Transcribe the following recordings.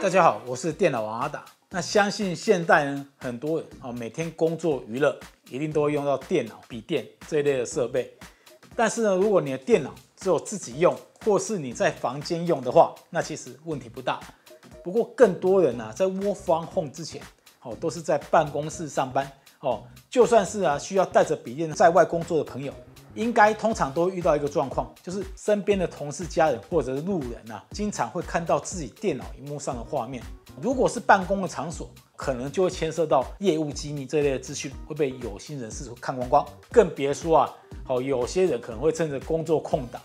大家好，我是电脑王阿达。那相信现代呢，很多人每天工作娱乐一定都会用到电脑、笔电这一类的设备。但是呢，如果你的电脑只有自己用，或是你在房间用的话，那其实问题不大。不过更多人在work from home 之前，都是在办公室上班。就算是需要带着笔电在外工作的朋友，应该通常都会遇到一个状况，就是身边的同事、家人或者是路人经常会看到自己电脑屏幕上的画面。如果是办公的场所，可能就会牵涉到业务机密这类的资讯会被有心人士看光光，更别说有些人可能会趁着工作空档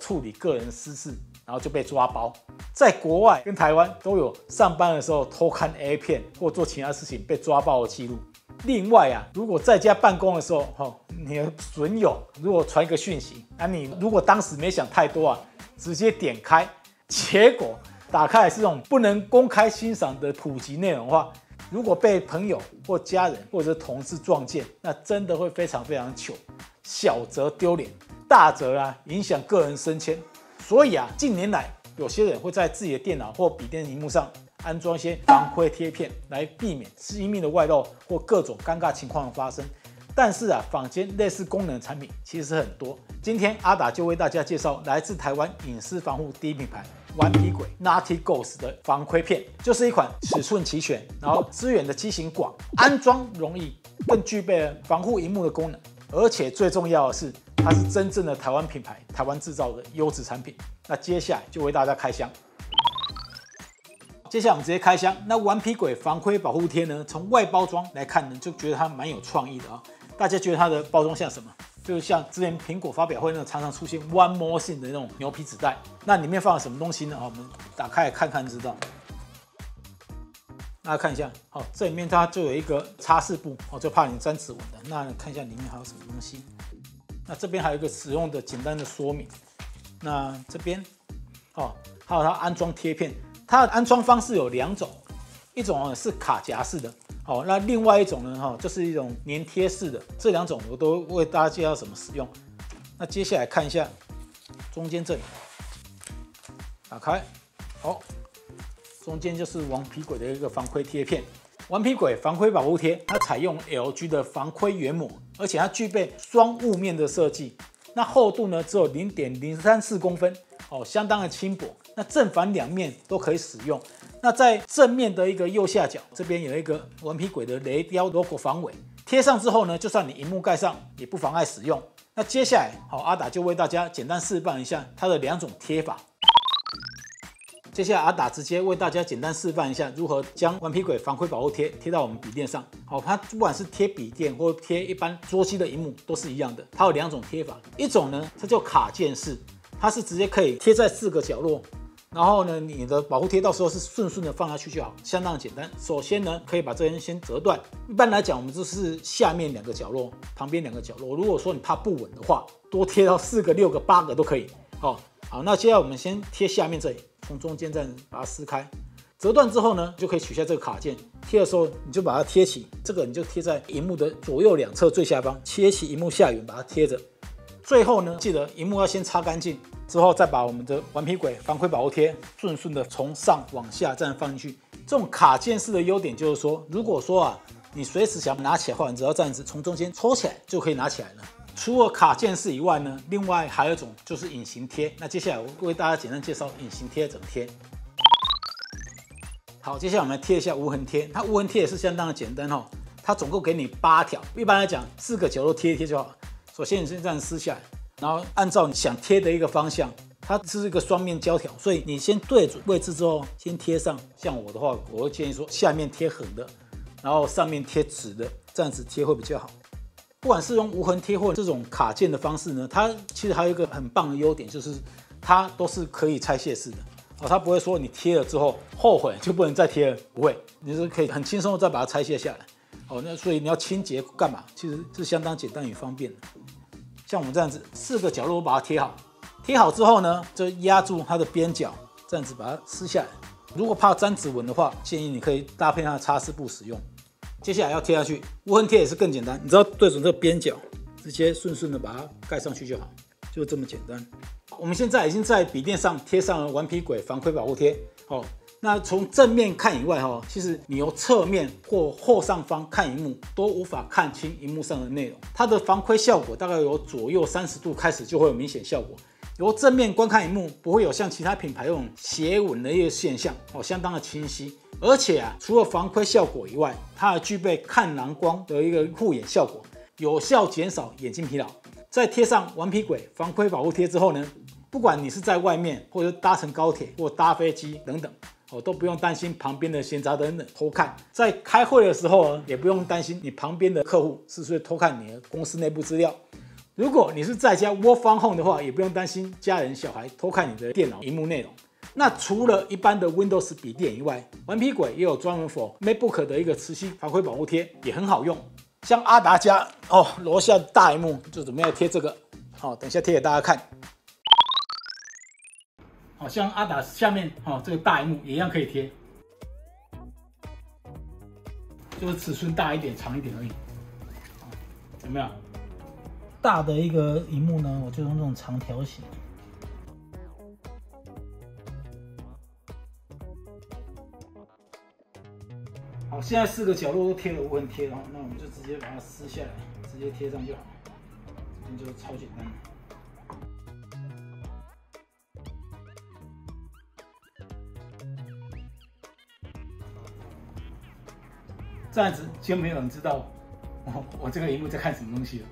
处理个人私事，然后就被抓包。在国外跟台湾都有上班的时候偷看 A 片或做其他事情被抓包的记录。另外如果在家办公的时候，你的损友如果传一个讯息，你如果当时没想太多直接点开，结果打开来是这种不能公开欣赏的普及内容的话，如果被朋友或家人或者同事撞见，那真的会非常非常糗，小则丢脸，大则影响个人升迁。所以近年来有些人会在自己的电脑或笔电屏幕上安装一些防窥贴片，来避免机密的外露或各种尴尬情况的发生。但是坊间类似功能的产品其实很多。今天阿达就为大家介绍来自台湾隐私防护第一品牌顽皮鬼 Naughty Ghost 的防窥片，就是一款尺寸齐全，然后资源的机型广，安装容易，更具备了防护荧幕的功能。而且最重要的是，它是真正的台湾品牌、台湾制造的优质产品。那接下来就为大家开箱。接下来我们直接开箱。那顽皮鬼防窥保护贴呢？从外包装来看呢，就觉得它蛮有创意的啊。大家觉得它的包装像什么？就像之前苹果发表会那种常常出现 One More Thing 的那种牛皮纸袋。那里面放了什么东西呢？我们打开来看看就知道。大家看一下，这里面它就有一个擦拭布，就怕你沾指纹的。那看一下里面还有什么东西。那这边还有一个使用的简单的说明。那这边还有它安装贴片。它的安装方式有两种，一种是卡夹式的，那另外一种呢，就是一种粘贴式的。这两种我都为大家介绍怎么使用。那接下来看一下中间这里，打开，好，中间就是顽皮鬼的一个防窥贴片。顽皮鬼防窥保护贴，它采用 LG 的防窥原膜，而且它具备双雾面的设计。那厚度呢只有 0.034 公分，相当的轻薄。那正反两面都可以使用。那在正面的一个右下角，这边有一个顽皮鬼的雷雕 logo 防伪，贴上之后呢，就算你屏幕盖上也不妨碍使用。那接下来，阿达就为大家简单示范一下它的两种贴法。接下来阿达直接为大家简单示范一下如何将顽皮鬼防窥保护贴贴到我们笔电上。它不管是贴笔电或贴一般桌机的屏幕都是一样的，它有两种贴法。一种呢，它叫卡件式，它是直接可以贴在四个角落。然后呢，你的保护贴到时候是顺顺的放下去就好，相当简单。首先呢，可以把这边先折断。一般来讲，我们就是下面两个角落，旁边两个角落。如果说你怕不稳的话，多贴到四个、六个、八个都可以。好，那接下来我们先贴下面这里，从中间再把它撕开。折断之后呢，就可以取下这个卡件。贴的时候你就把它贴起，这个你就贴在屏幕的左右两侧最下方，贴起屏幕下缘，把它贴着。最后呢，记得屏幕要先擦干净。之后再把我们的顽皮鬼防窥保护贴顺顺的从上往下这样放进去。这种卡件式的优点就是说，如果说你随时想拿起来的话，你只要这样子从中间抽起来就可以拿起来了。除了卡件式以外呢，另外还有一种就是隐形贴。那接下来我为大家简单介绍隐形贴怎么贴。好，接下来我们来贴一下无痕贴。它无痕贴也是相当的简单它总共给你8条，一般来讲四个角落贴一贴就好。首先你先这样撕下来。然后按照你想贴的一个方向，它是一个双面胶条，所以你先对准位置之后先贴上。像我的话，我会建议说下面贴横的，然后上面贴直的，这样子贴会比较好。不管是用无痕贴或这种卡件的方式呢，它其实还有一个很棒的优点，就是它都是可以拆卸式的。它不会说你贴了之后后悔就不能再贴了，不会，你是可以很轻松的再把它拆卸下来。那所以你要清洁干嘛，其实是相当简单与方便的。像我们这样子，四个角落把它贴好。贴好之后呢，就压住它的边角，这样子把它撕下来。如果怕沾指纹的话，建议你可以搭配它的擦拭布使用。接下来要贴下去，无痕贴也是更简单，你只要对准这个边角，直接顺顺的把它盖上去就好，就这么简单。我们现在已经在笔电上贴上了顽皮鬼防窥保护贴。那从正面看以外，其实你由侧面或后上方看萤幕，都无法看清萤幕上的内容。它的防窥效果大概由左右30度开始就会有明显效果。 由正面观看萤幕，不会有像其他品牌那种斜纹的一个现象哦，相当的清晰。而且啊，除了防窥效果以外，它还具备抗蓝光的一个护眼效果，有效减少眼睛疲劳。在贴上顽皮鬼防窥保护贴之后呢，不管你是在外面，或者搭乘高铁或搭飞机等等，哦，都不用担心旁边的闲杂人等偷看。在开会的时候，也不用担心你旁边的客户是不是偷看你的公司内部资料。 如果你是在家 work from home 的话，也不用担心家人小孩偷看你的电脑屏幕内容。那除了一般的 Windows 笔电以外，顽皮鬼也有专门 for MacBook 的一个磁吸防窥保护贴，也很好用。像阿达家哦，楼下大屏幕就准备要贴这个，好、哦，等一下贴给大家看。好、哦，像阿达下面哦，这个大屏幕也一样可以贴，就是尺寸大一点、长一点而已，有没有？ 大的一个屏幕呢，我就用这种长条形。好，现在4个角落都贴了无痕贴了，那我们就直接把它撕下来，直接贴上就好，这就超简单。这样子就没有人知道我这个屏幕在看什么东西了。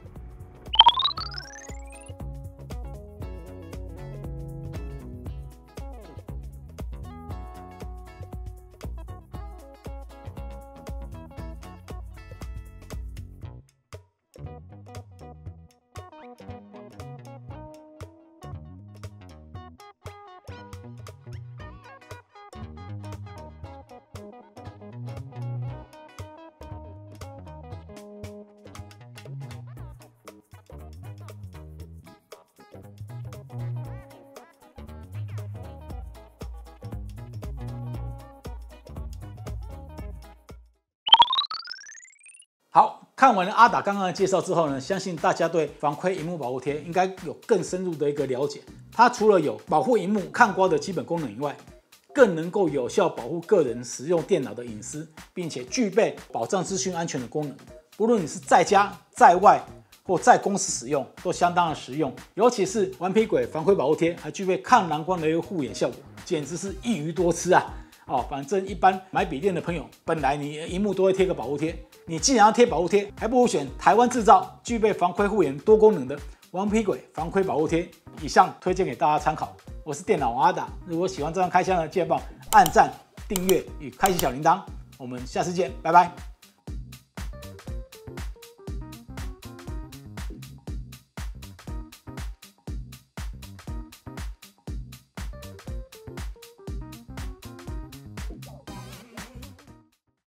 好，看完了阿达刚刚的介绍之后呢，相信大家对防窥萤幕保护贴应该有更深入的一个了解。它除了有保护萤幕抗刮的基本功能以外，更能够有效保护个人使用电脑的隐私，并且具备保障资讯安全的功能。不论你是在家、在外或在公司使用，都相当的实用。尤其是顽皮鬼防窥保护贴，还具备抗蓝光的一个护眼效果，简直是一鱼多吃啊！哦，反正一般买笔电的朋友，本来你萤幕都会贴个保护贴。 你既然要贴保护贴，还不如选台湾制造、具备防窥护眼多功能的顽皮鬼防窥保护贴。以上推荐给大家参考。我是电脑王阿达，如果喜欢这张开箱呢，记得帮我按赞、订阅与开启小铃铛。我们下次见，拜拜。